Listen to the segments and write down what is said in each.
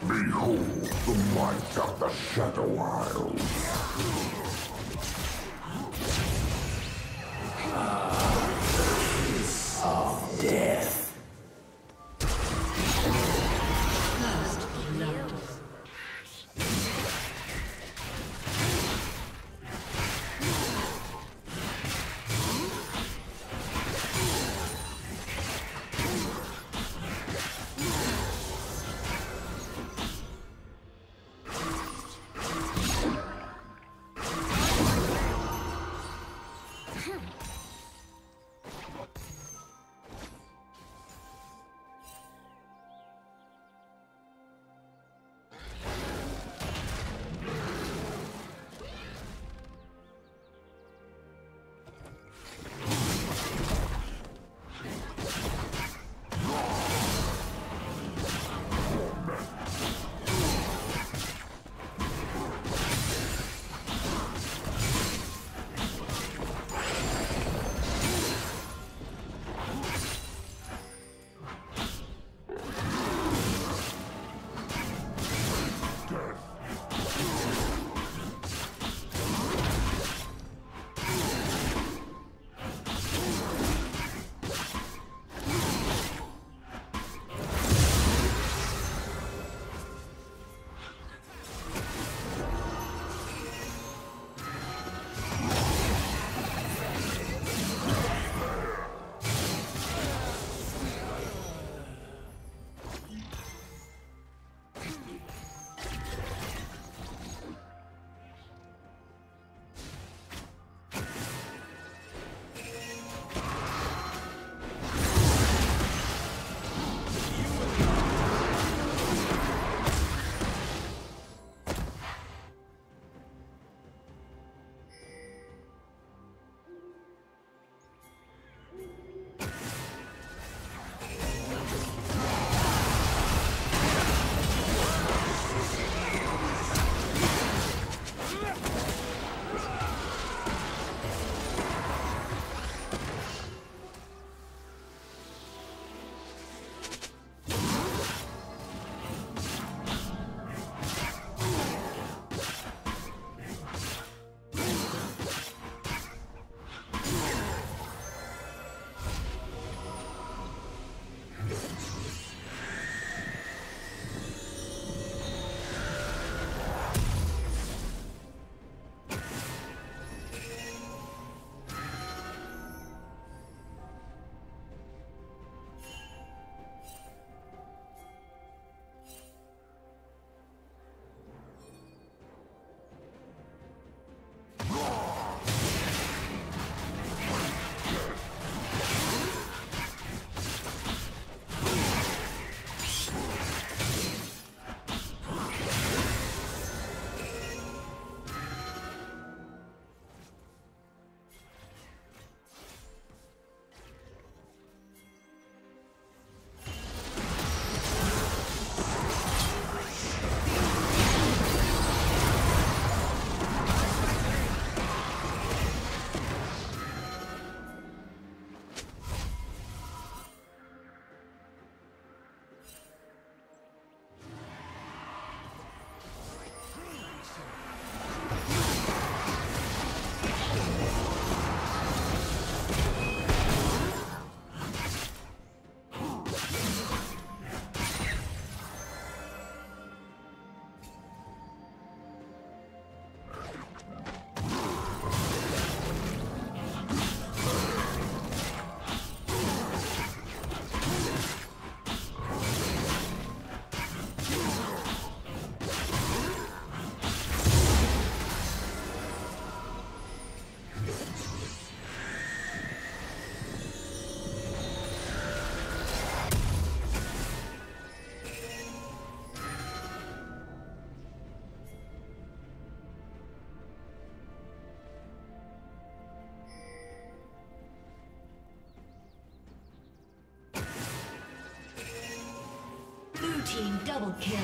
Behold the might of the Shadow Isles. Of death. Team double kill.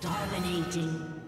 Dominating.